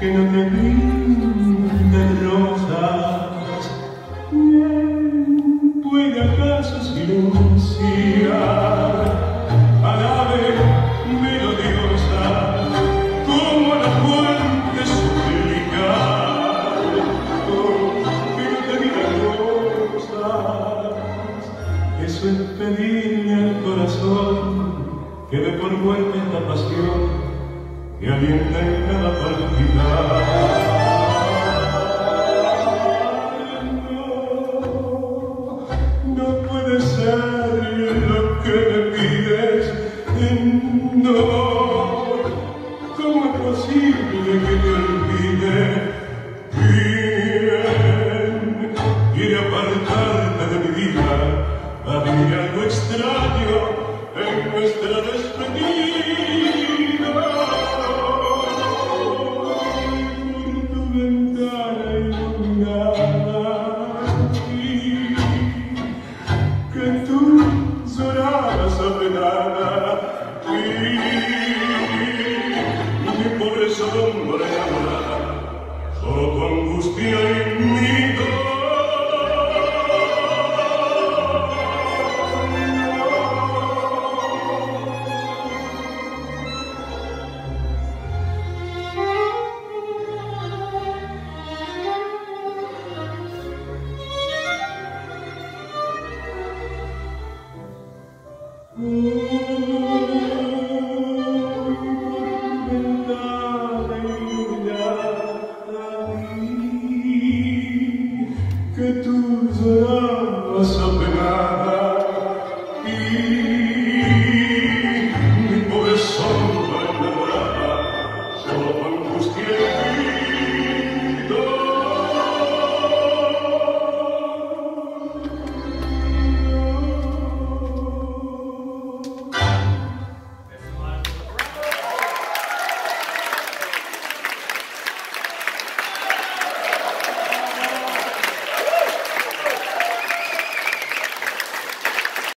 que no te brinden rosas, bien puede acaso silenciar a la vez melodiosa como a la fuente suplicar, que no te brinden rosas. Eso es pedirle al corazón que dé por vuelta esta pasión que alienta en cada partida. No, no puede ser lo que me pides. No, ¿cómo es posible que te olvide? ¿Quién quiere apartarte de mi vida? A vivir algo extraño en nuestra despedida. Solo tu angustia y